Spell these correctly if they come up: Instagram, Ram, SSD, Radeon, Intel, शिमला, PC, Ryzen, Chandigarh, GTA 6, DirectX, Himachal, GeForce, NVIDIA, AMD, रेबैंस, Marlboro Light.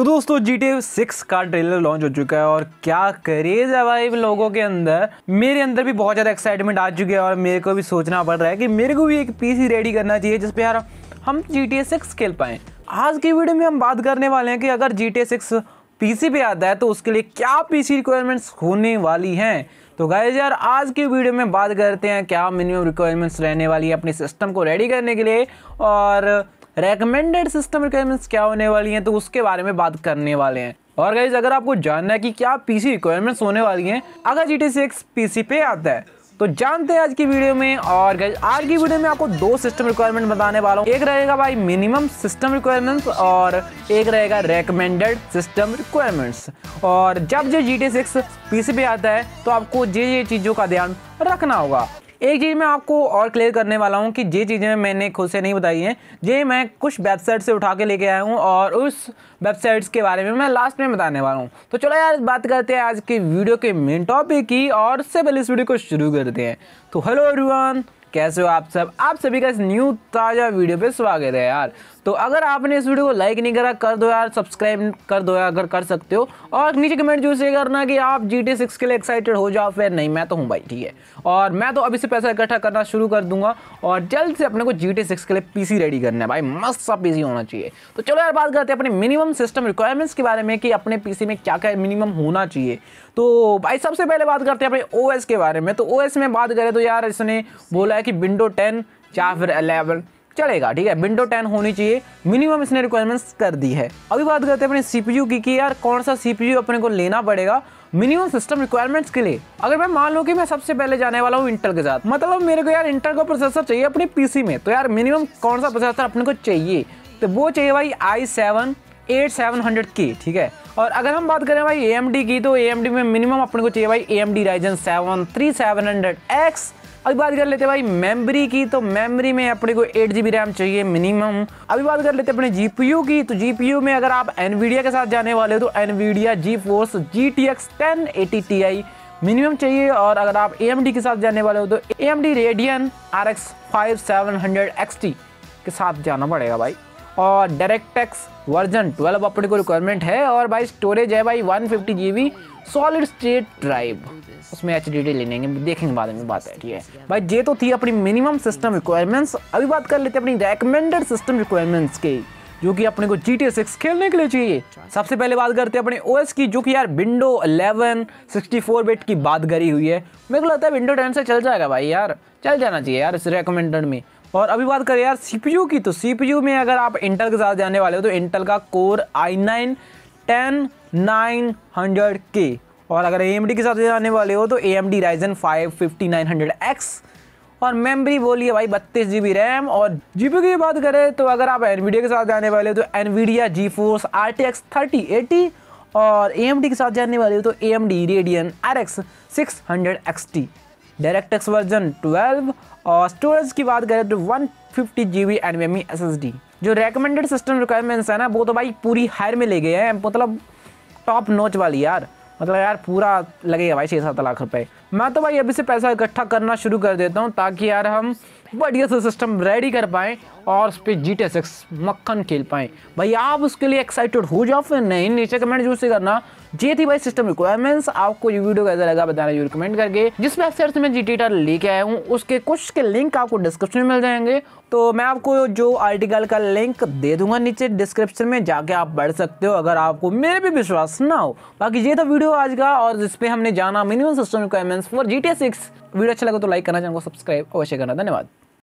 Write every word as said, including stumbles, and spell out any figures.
तो दोस्तों G T A six का ट्रेलर लॉन्च हो चुका है और क्या क्रेज है भाई लोगों के अंदर। मेरे अंदर भी बहुत ज़्यादा एक्साइटमेंट आ चुकी है और मेरे को भी सोचना पड़ रहा है कि मेरे को भी एक पीसी रेडी करना चाहिए जिस पे यार हम जी टी ए सिक्स खेल पाएँ। आज की वीडियो में हम बात करने वाले हैं कि अगर G T A six PC पे आता है तो उसके लिए क्या पीसी रिक्वायरमेंट्स होने वाली हैं। तो गाइस यार आज की वीडियो में बात करते हैं क्या मिनिमम रिक्वायरमेंट्स रहने वाली है अपने सिस्टम को रेडी करने के लिए और रेकमेंडेड सिस्टम रिक्वायरमेंट्स क्या होने वाली हैं, तो उसके बारे में बात करने वाले हैं। और गाइस अगर आपको जानना है कि क्या पीसी रिक्वायरमेंट्स होने वाली हैं अगर G T A six PC पे आता है, तो जानते हैं आज की वीडियो में। और गाइस आज की वीडियो में आपको दो सिस्टम रिक्वायरमेंट बताने वाला हूँ। एक रहेगा भाई मिनिमम सिस्टम रिक्वायरमेंट्स और एक रहेगा रेकमेंडेड सिस्टम रिक्वायरमेंट्स। और जब जो G T A six PC पे आता है तो आपको ये ये चीज़ों का ध्यान रखना होगा। एक चीज़ मैं आपको और क्लियर करने वाला हूँ कि ये चीज़ें मैंने खुद से नहीं बताई हैं, ये मैं कुछ वेबसाइट से उठा के लेके आया हूँ और उस वेबसाइट्स के बारे में मैं लास्ट में बताने वाला हूँ। तो चलो यार बात करते हैं आज की वीडियो के मेन टॉपिक की और उससे पहले इस वीडियो को शुरू करते हैं। तो हेलो एवरीवन, कैसे हो आप सब? आप सभी का इस न्यू ताज़ा वीडियो पे स्वागत है यार। तो अगर आपने इस वीडियो को लाइक नहीं करा कर दो यार, सब्सक्राइब कर दो यार अगर कर सकते हो, और नीचे कमेंट जो से करना कि आप जी टी ए सिक्स के लिए एक्साइटेड हो जाओ फिर नहीं। मैं तो हूँ भाई, ठीक है। और मैं तो अभी से पैसा इकट्ठा करना शुरू कर दूंगा और जल्द से अपने को जी टी ए सिक्स के लिए पीसी रेडी करना है भाई, मस्त सा पीसी होना चाहिए। तो चलो यार बात करते हैं अपने मिनिमम सिस्टम रिक्वायरमेंट्स के बारे में कि अपने पीसी में क्या क्या मिनिमम होना चाहिए। तो भाई सबसे पहले बात करते हैं अपने ओ एस के बारे में। तो ओ एस में बात करें तो यार इसने बोला है कि विंडो टेन या फिर इलेवन चलेगा, ठीक है। विंडो टेन होनी चाहिए, मिनिमम इसने रिक्वायरमेंट्स कर दी है। अभी बात करते हैं अपने सीपीयू की कि यार कौन सा सीपीयू अपने को लेना पड़ेगा मिनिमम सिस्टम रिक्वायरमेंट्स के लिए। अगर मैं मान लूँ कि मैं सबसे पहले जाने वाला हूँ इंटेल के साथ, मतलब मेरे को यार इंटेल का प्रोसेसर चाहिए अपने पीसी में, तो यार मिनिमम कौन सा प्रोसेसर अपने को चाहिए, तो वो चाहिए भाई I seven eight seven hundred की, ठीक है। और अगर हम बात करें भाई ए एम डी की, तो ए एम डी में मिनिमम अपने को चाहिए भाई A M D Ryzen seven three seven hundred X. अभी बात कर लेते हैं भाई मेमोरी की, तो मेमोरी में अपने को एट जी बी रैम चाहिए मिनिमम। अभी बात कर लेते हैं अपने जीपीयू की, तो जीपीयू में अगर आप एनवीडिया के साथ जाने वाले हो तो Nvidia GeForce G T X ten eighty T I minimum चाहिए। और अगर आप एएमडी के साथ जाने वाले हो तो AMD Radeon R X five seven hundred X T के साथ जाना पड़ेगा भाई। और डायरेक्ट एक्स वर्जन ट्वेल्व अपने को रिक्वायरमेंट है। और भाई स्टोरेज है भाई one fifty G B solid state drive, उसमें एच डी डी ले लेंगे, देखेंगे बाद में बात है, ठीक है भाई। ये तो थी अपनी मिनिमम सिस्टम रिक्वायरमेंट्स। अभी बात कर लेते हैं अपनी रेकमेंडेड सिस्टम रिक्वायरमेंट्स की जो कि अपने को जी टी ए सिक्स खेलने के लिए चाहिए। सबसे पहले बात करते हैं अपने ओएस की जो कि यार window eleven sixty four bit की बात करी हुई है। मेरे को लगता है विंडो टेन से चल जाएगा भाई, यार चल जाना चाहिए यार इस रेकमेंडेड में। और अभी बात करें यार सीपीयू की, तो सीपीयू में अगर आप इंटेल के साथ जाने वाले हो तो इंटेल का core I nine ten nine hundred के। और अगर एएमडी के साथ जाने वाले हो तो AMD Ryzen five fifty nine hundred X. और मेमोरी बोलिए भाई बत्तीस जी बी रैम। और जीपीयू की बात करें तो अगर आप एनवीडिया के साथ जाने वाले हो तो Nvidia GeForce R T X thirty eighty. और एएमडी के साथ जाने वाले हो तो AMD Radeon R X six hundred X T DirectX version twelve. और स्टोरेज की बात करें तो one fifty G B NVMe S S D. जो रेकमेंडेड सिस्टम रिक्वायरमेंट्स है ना वो तो भाई पूरी हायर में ले गए हैं, मतलब टॉप नोच वाली यार, मतलब यार पूरा लगेगा भाई छः सात लाख रुपए। मैं तो भाई अभी से पैसा इकट्ठा करना शुरू कर देता हूँ ताकि यार हम बढ़िया से सिस्टम रेडी कर पाएँ और उस पर जी टी ए सिक्स मक्खन खेल पाएँ भाई। आप उसके लिए एक्साइटेड हो जाओ फिर नहीं, नीचे कमेंट जरूर से करना। ये थी भाई सिस्टम रिक्वायरमेंट्स। आपको ये वीडियो कैसा लगा बताना जरूर कमेंट करके। जिस वेबसाइट से मैं जी टी ए लेके आया हूँ उसके कुछ के लिंक आपको डिस्क्रिप्शन में मिल जाएंगे, तो मैं आपको जो आर्टिकल का लिंक दे दूंगा नीचे डिस्क्रिप्शन में, जाके आप पढ़ सकते हो अगर आपको मेरे पे विश्वास ना हो। बाकी ये था वीडियो आज का और जिसपे हमने जाना minimum system requirements for G T A six. Video अच्छा लगा तो लाइक करना, चैनल को सब्सक्राइब अवश्य करना। धन्यवाद।